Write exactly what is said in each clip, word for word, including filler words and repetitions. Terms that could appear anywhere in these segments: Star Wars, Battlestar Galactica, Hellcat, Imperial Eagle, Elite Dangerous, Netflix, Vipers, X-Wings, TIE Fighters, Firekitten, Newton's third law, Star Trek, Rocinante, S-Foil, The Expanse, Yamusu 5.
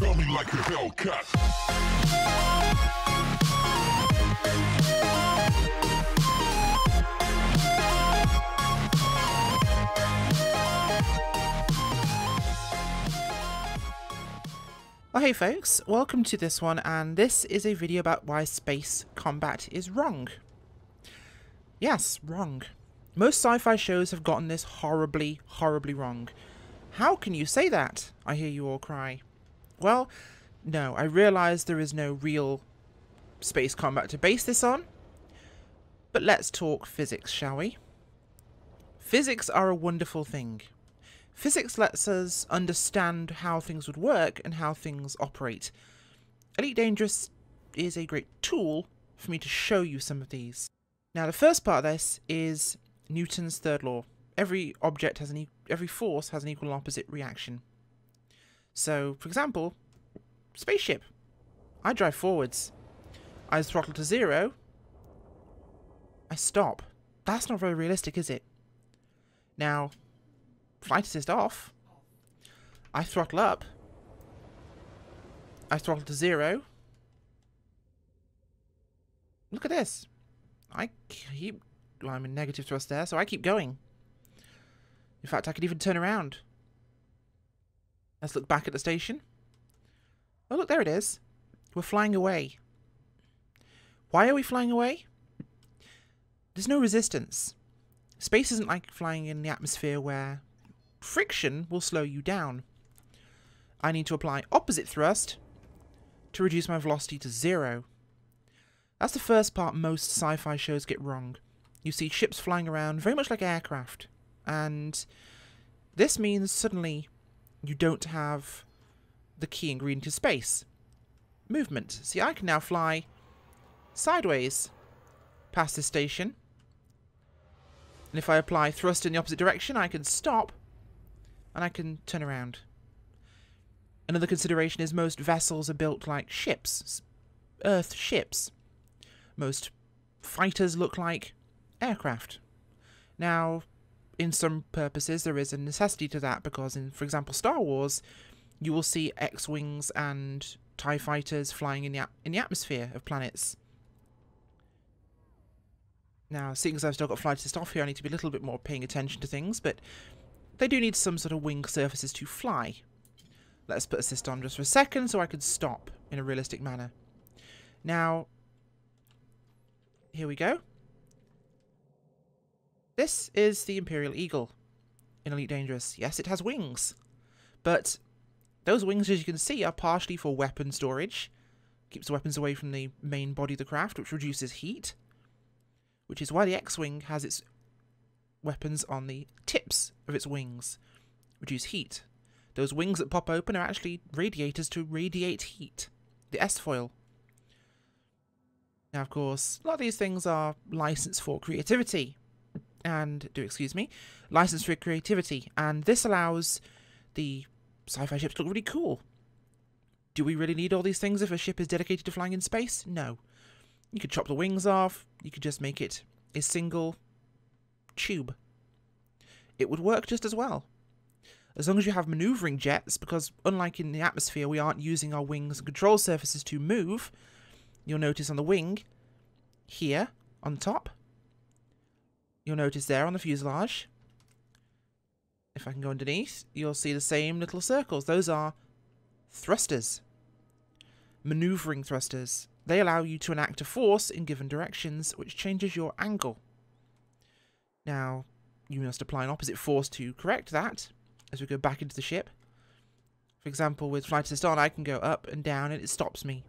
Feel me like a Hellcat. Well, hey folks, welcome to this one, and this is a video about why space combat is wrong. Yes, wrong. Most sci-fi shows have gotten this horribly, horribly wrong. How can you say that? I hear you all cry. Well, no, I realise there is no real space combat to base this on, but let's talk physics, shall we? Physics are a wonderful thing. Physics lets us understand how things would work and how things operate. Elite Dangerous is a great tool for me to show you some of these. Now, the first part of this is Newton's third law. Every object has an e- every force has an equal and opposite reaction. So, for example, spaceship. I drive forwards. I throttle to zero. I stop. That's not very realistic, is it? Now, flight assist off. I throttle up. I throttle to zero. Look at this. I keep... Well, I'm in negative thrust there, so I keep going. In fact, I could even turn around. Let's look back at the station. Oh, look, there it is. We're flying away. Why are we flying away? There's no resistance. Space isn't like flying in the atmosphere where friction will slow you down. I need to apply opposite thrust to reduce my velocity to zero. That's the first part most sci-fi shows get wrong. You see ships flying around very much like aircraft, and this means suddenly you don't have the key ingredient of space. Movement. See, I can now fly sideways past this station. And if I apply thrust in the opposite direction, I can stop and I can turn around. Another consideration is most vessels are built like ships, Earth ships. Most fighters look like aircraft. Now, in some purposes, there is a necessity to that because, in, for example, Star Wars, you will see X-Wings and TIE Fighters flying in the, in the atmosphere of planets. Now, seeing as I've still got flight assist off here, I need to be a little bit more paying attention to things, but they do need some sort of wing surfaces to fly. Let's put assist on just for a second so I can stop in a realistic manner. Now, here we go. This is the Imperial Eagle in Elite Dangerous. Yes, it has wings, but those wings, as you can see, are partially for weapon storage. Keeps the weapons away from the main body of the craft, which reduces heat, which is why the X-Wing has its weapons on the tips of its wings. Reduce heat. Those wings that pop open are actually radiators to radiate heat. The S-Foil. Now, of course, a lot of these things are licensed for creativity. And do excuse me, license for creativity, and this allows the sci-fi ships to look really cool. Do we really need all these things if a ship is dedicated to flying in space? No. You could chop the wings off, you could just make it a single tube. It would work just as well. As long as you have manoeuvring jets, because unlike in the atmosphere, we aren't using our wings and control surfaces to move. You'll notice on the wing, here, on top, you'll notice there on the fuselage, if I can go underneath, you'll see the same little circles. Those are thrusters, manoeuvring thrusters. They allow you to enact a force in given directions, which changes your angle. Now, you must apply an opposite force to correct that as we go back into the ship. For example, with flight assist on, I can go up and down and it stops me.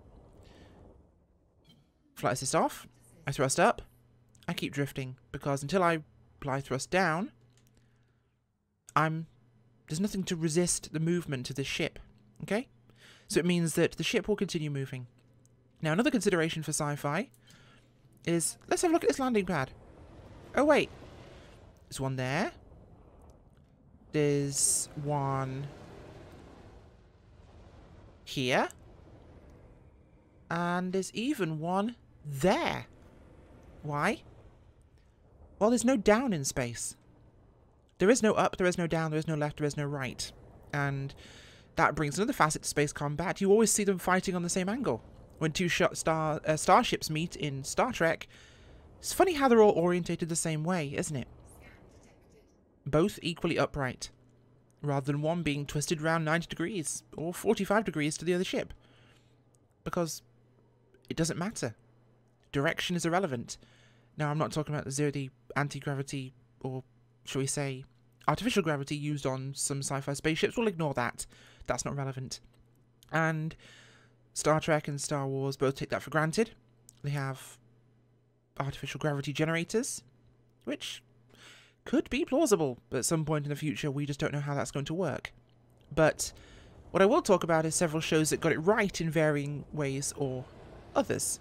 Flight assist off, I thrust up. I keep drifting, because until I apply thrust down, I'm there's nothing to resist the movement of this ship, okay? So it means that the ship will continue moving. Now, another consideration for sci-fi is, let's have a look at this landing pad. Oh, wait. There's one there. There's one here. And there's even one there. Why? Well, there's no down in space. There is no up, there is no down, there is no left, there is no right. And That brings another facet to space combat. You always see them fighting on the same angle. When two star, uh, starships meet in Star Trek, it's funny how they're all orientated the same way, isn't it? Both equally upright, rather than one being twisted round ninety degrees or forty-five degrees to the other ship. Because it doesn't matter. Direction is irrelevant. Now, I'm not talking about the zero D anti-gravity, or shall we say, artificial gravity used on some sci-fi spaceships. We'll ignore that. That's not relevant. And Star Trek and Star Wars both take that for granted. They have artificial gravity generators, which could be plausible at some point in the future. We just don't know how that's going to work. But what I will talk about is several shows that got it right in varying ways or others.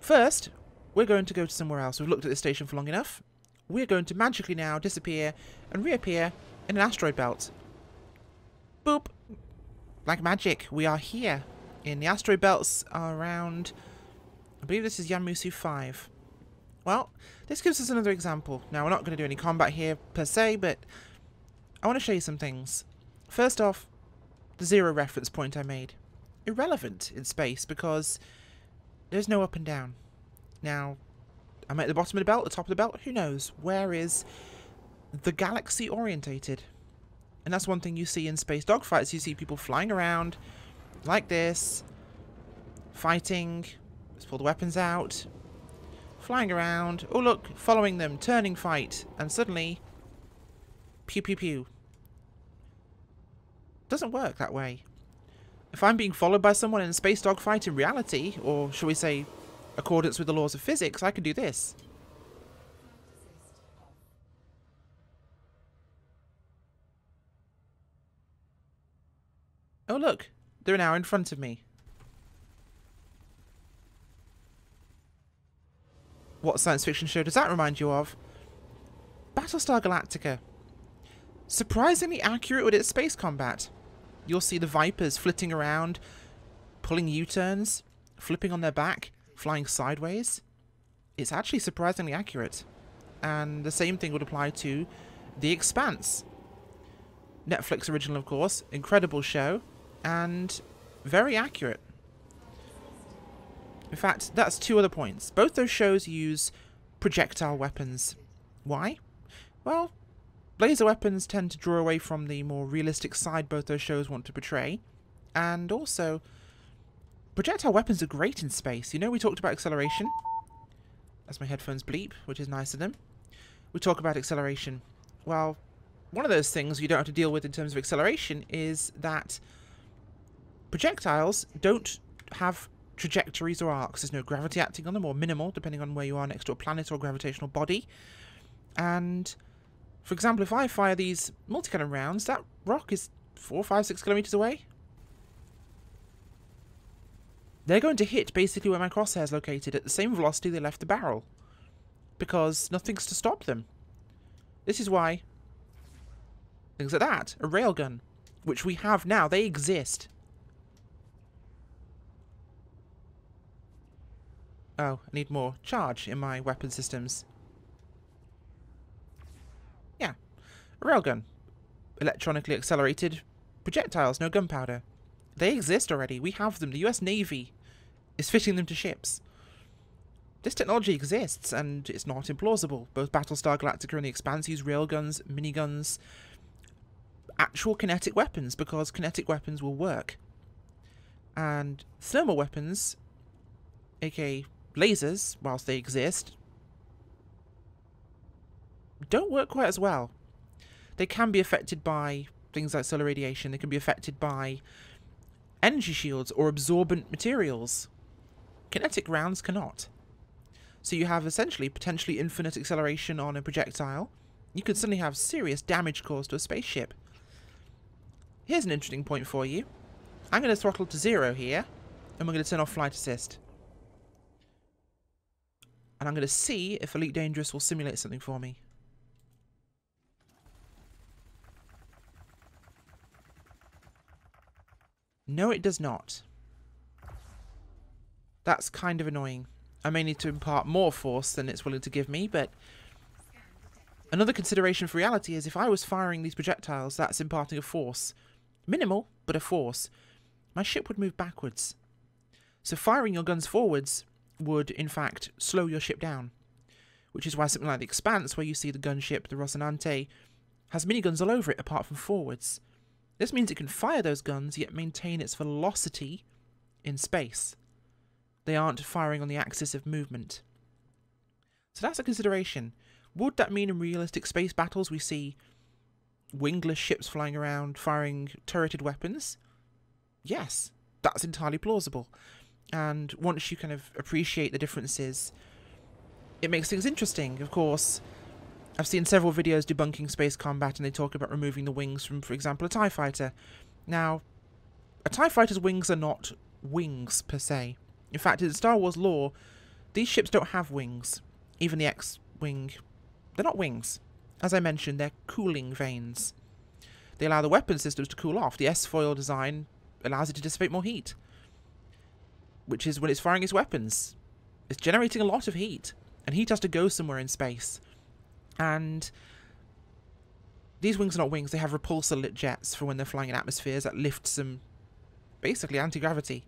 First, we're going to go to somewhere else. We've looked at this station for long enough. We're going to magically now disappear and reappear in an asteroid belt. Boop! Like magic, we are here in the asteroid belts around, I believe this is Yamusu five. Well, this gives us another example. Now, we're not going to do any combat here per se, but I want to show you some things. First off, the zero reference point I made. Irrelevant in space because there's no up and down. Now, I'm at the bottom of the belt, the top of the belt, who knows? Where is the galaxy orientated? And that's one thing you see in space dogfights. You see people flying around like this, fighting. Let's pull the weapons out. Flying around. Oh, look, following them, turning fight. And suddenly, pew, pew, pew. Doesn't work that way. If I'm being followed by someone in a space dogfight in reality, or shall we say, accordance with the laws of physics, I can do this. Oh look, they're now in front of me. What science fiction show does that remind you of? Battlestar Galactica. Surprisingly accurate with its space combat. You'll see the Vipers flitting around, pulling U-turns, flipping on their back, flying sideways. It's actually surprisingly accurate. And the same thing would apply to The Expanse. Netflix original, of course. Incredible show. And very accurate. In fact, that's two other points. Both those shows use projectile weapons. Why? Well, laser weapons tend to draw away from the more realistic side both those shows want to portray. And also, projectile weapons are great in space. You know, we talked about acceleration. That's my headphones bleep, which is nice of them. We talk about acceleration. Well, one of those things you don't have to deal with in terms of acceleration is that projectiles don't have trajectories or arcs. There's no gravity acting on them, or minimal, depending on where you are next to a planet or gravitational body. And, for example, if I fire these multi-cannon rounds, that rock is four, five, six kilometers away. They're going to hit basically where my crosshair is located at the same velocity they left the barrel. Because nothing's to stop them. This is why things like that, a railgun, which we have now, they exist. Oh, I need more charge in my weapon systems. Yeah, a railgun. Electronically accelerated projectiles, no gunpowder. They exist already. We have them. The U S Navy is fitting them to ships. This technology exists, and it's not implausible. Both Battlestar Galactica and The Expanse use railguns, miniguns, actual kinetic weapons, because kinetic weapons will work. And thermal weapons, aka lasers, whilst they exist, don't work quite as well. They can be affected by things like solar radiation. They can be affected by energy shields or absorbent materials. Kinetic rounds cannot. So you have essentially potentially infinite acceleration on a projectile. You could suddenly have serious damage caused to a spaceship. Here's an interesting point for you. I'm going to throttle to zero here, and we're going to turn off flight assist. And I'm going to see if Elite Dangerous will simulate something for me. No, it does not. That's kind of annoying. I may need to impart more force than it's willing to give me, but Another consideration for reality is if I was firing these projectiles, that's imparting a force. Minimal, but a force. My ship would move backwards. So firing your guns forwards would, in fact, slow your ship down. Which is why something like The Expanse, where you see the gunship, the Rocinante, has miniguns all over it apart from forwards. This means it can fire those guns, yet maintain its velocity in space. They aren't firing on the axis of movement. So that's a consideration. Would that mean in realistic space battles we see wingless ships flying around firing turreted weapons? Yes, that's entirely plausible. And once you kind of appreciate the differences, it makes things interesting. Of course, I've seen several videos debunking space combat, and they talk about removing the wings from, for example, a TIE Fighter. Now, a TIE Fighter's wings are not wings, per se. In fact, in Star Wars lore, these ships don't have wings. Even the X-Wing, they're not wings. As I mentioned, they're cooling vanes. They allow the weapon systems to cool off. The S-Foil design allows it to dissipate more heat, which is when it's firing its weapons. It's generating a lot of heat, and heat has to go somewhere in space. And these wings are not wings, they have repulsor-lit jets for when they're flying in atmospheres that lift some, basically, anti-gravity.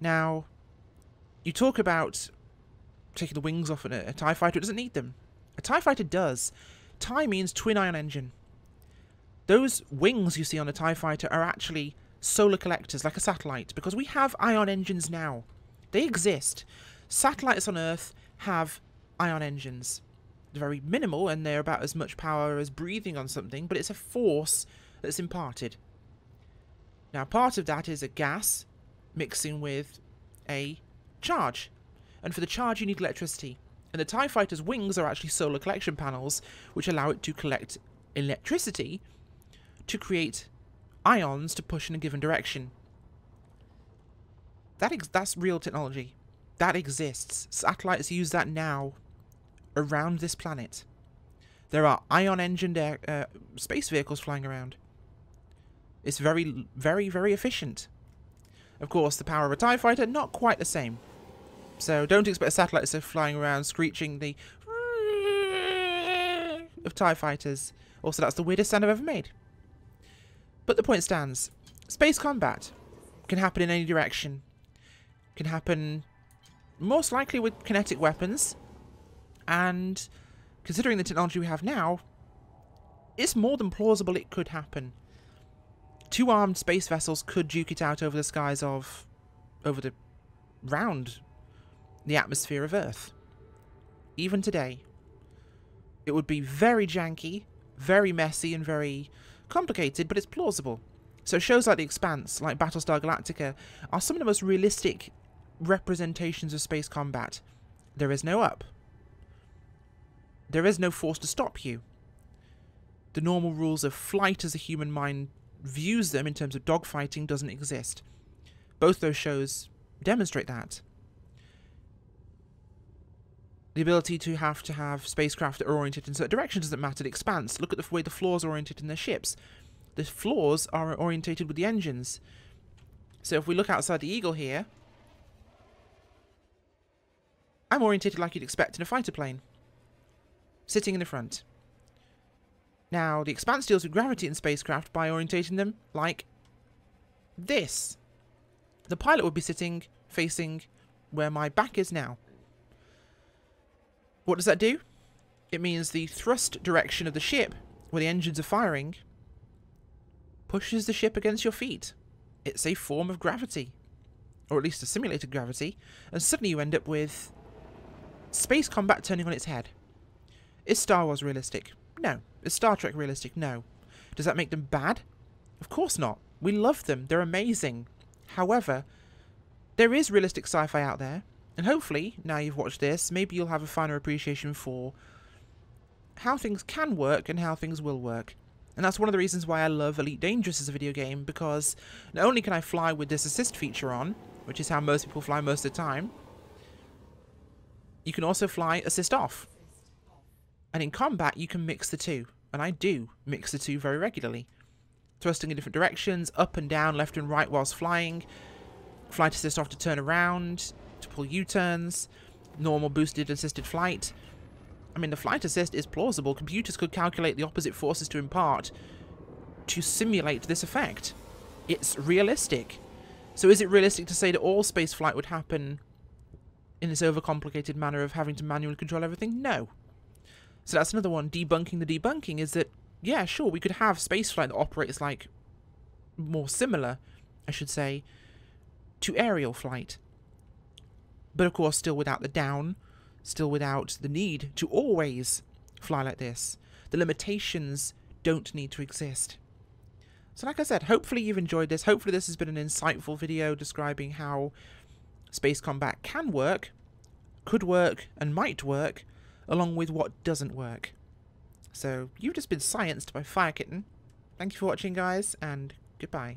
Now, you talk about taking the wings off a, a TIE Fighter, it doesn't need them. A TIE Fighter does. TIE means twin-ion engine. Those wings you see on a TIE Fighter are actually solar collectors, like a satellite, because we have ion engines now. They exist. Satellites on Earth have ion engines. Very minimal, and they're about as much power as breathing on something, but it's a force that's imparted. Now, part of that is a gas mixing with a charge, and for the charge you need electricity, and the TIE Fighter's wings are actually solar collection panels which allow it to collect electricity to create ions to push in a given direction. That ex that's real technology. That exists. Satellites use that now around this planet. There are ion-engined air, uh, space vehicles flying around. It's very, very, very efficient. Of course, the power of a TIE Fighter, not quite the same. So don't expect satellites to flying around screeching the of TIE Fighters. Also, that's the weirdest sound I've ever made. But the point stands. Space combat can happen in any direction. Can happen most likely with kinetic weapons. And considering the technology we have now, it's more than plausible it could happen. Two armed space vessels could duke it out over the skies of, over the, round the atmosphere of Earth. Even today. It would be very janky, very messy, and very complicated, but it's plausible. So shows like The Expanse, like Battlestar Galactica, are some of the most realistic representations of space combat. There is no up. There is no force to stop you. The normal rules of flight as a human mind views them in terms of dogfighting doesn't exist. Both those shows demonstrate that. The ability to have to have spacecraft that are oriented in certain directions doesn't matter. The Expanse. Look at the way the floors are oriented in their ships. The floors are orientated with the engines. So if we look outside the Eagle here, I'm orientated like you'd expect in a fighter plane. Sitting in the front. Now, The Expanse deals with gravity in spacecraft by orientating them like this. The pilot would be sitting facing where my back is now. What does that do? It means the thrust direction of the ship, where the engines are firing, pushes the ship against your feet. It's a form of gravity, or at least a simulated gravity, and suddenly you end up with space combat turning on its head. Is Star Wars realistic? No. Is Star Trek realistic? No. Does that make them bad? Of course not. We love them. They're amazing. However, there is realistic sci-fi out there, and hopefully, now you've watched this, maybe you'll have a finer appreciation for how things can work and how things will work. And that's one of the reasons why I love Elite Dangerous as a video game, because not only can I fly with this assist feature on, which is how most people fly most of the time, you can also fly assist off. And in combat, you can mix the two. And I do mix the two very regularly. Thrusting in different directions, up and down, left and right whilst flying. Flight assist off to turn around, to pull U-turns. Normal boosted assisted flight. I mean, the flight assist is plausible. Computers could calculate the opposite forces to impart to simulate this effect. It's realistic. So is it realistic to say that all space flight would happen in this overcomplicated manner of having to manually control everything? No. So that's another one. Debunking the debunking is that, yeah, sure, we could have space flight that operates like more similar, I should say, to aerial flight. But of course, still without the down, still without the need to always fly like this. The limitations don't need to exist. So like I said, hopefully you've enjoyed this. Hopefully this has been an insightful video describing how space combat can work, could work, and might work, along with what doesn't work. So you've just been scienced by Firekitten. Thank you for watching, guys, and goodbye.